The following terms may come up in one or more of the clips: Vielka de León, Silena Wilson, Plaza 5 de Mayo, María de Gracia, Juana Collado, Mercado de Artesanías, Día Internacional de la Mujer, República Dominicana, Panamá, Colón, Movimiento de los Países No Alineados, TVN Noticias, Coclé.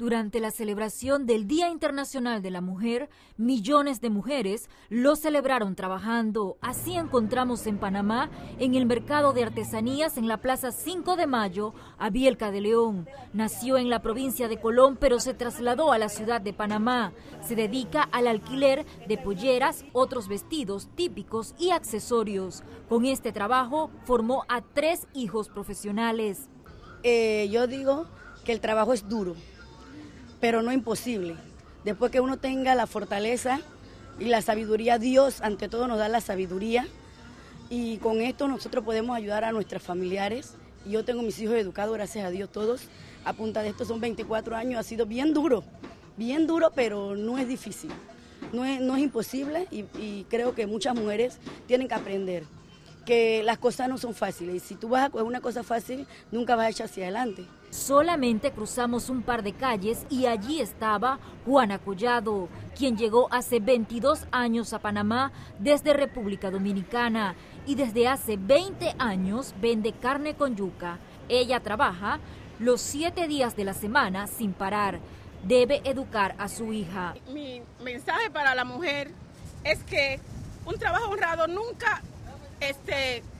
Durante la celebración del Día Internacional de la Mujer, millones de mujeres lo celebraron trabajando. Así encontramos en Panamá, en el mercado de artesanías en la Plaza 5 de Mayo, a Vielka de León. Nació en la provincia de Colón, pero se trasladó a la ciudad de Panamá. Se dedica al alquiler de polleras, otros vestidos típicos y accesorios. Con este trabajo formó a 3 hijos profesionales. Yo digo que el trabajo es duro, pero no imposible. Después que uno tenga la fortaleza y la sabiduría, Dios ante todo nos da la sabiduría, y con esto nosotros podemos ayudar a nuestros familiares. Yo tengo mis hijos educados, gracias a Dios, todos a punta de esto. Son 24 años, ha sido bien duro, pero no es difícil, no es imposible, y creo que muchas mujeres tienen que aprender que las cosas no son fáciles, y si tú vas a coger una cosa fácil, nunca vas a echar hacia adelante. Solamente cruzamos un par de calles y allí estaba Juana Collado, quien llegó hace 22 años a Panamá desde República Dominicana, y desde hace 20 años vende carne con yuca. Ella trabaja los 7 días de la semana sin parar. Debe educar a su hija. Mi mensaje para la mujer es que un trabajo honrado nunca...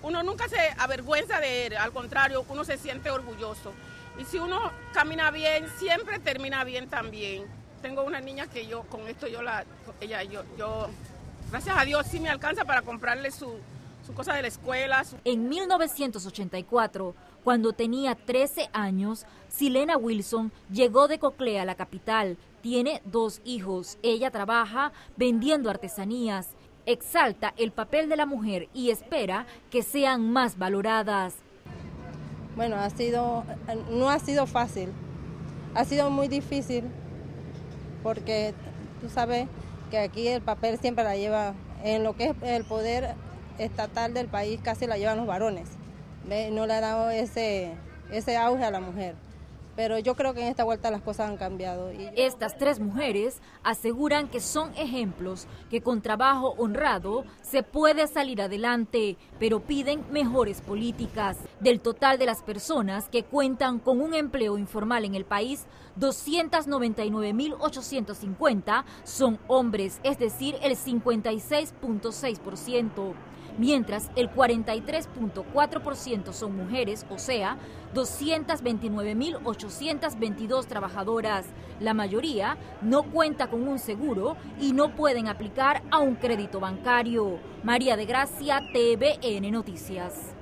uno nunca se avergüenza de él, al contrario, uno se siente orgulloso. Y si uno camina bien, siempre termina bien también. Tengo una niña que yo, con esto yo gracias a Dios, sí me alcanza para comprarle su cosa de la escuela. En 1984, cuando tenía 13 años, Silena Wilson llegó de Coclé a la capital. Tiene 2 hijos. Ella trabaja vendiendo artesanías. Exalta el papel de la mujer y espera que sean más valoradas. Bueno, no ha sido fácil, ha sido muy difícil, porque tú sabes que aquí el papel siempre la lleva, en lo que es el poder estatal del país casi la llevan los varones. No le ha dado ese auge a la mujer. Pero yo creo que en esta vuelta las cosas han cambiado. Estas 3 mujeres aseguran que son ejemplos, que con trabajo honrado se puede salir adelante, pero piden mejores políticas. Del total de las personas que cuentan con un empleo informal en el país, 299.850 son hombres, es decir, el 56.6%. Mientras el 43.4% son mujeres, o sea, 229.822 trabajadoras. La mayoría no cuenta con un seguro y no pueden aplicar a un crédito bancario. María de Gracia, TVN Noticias.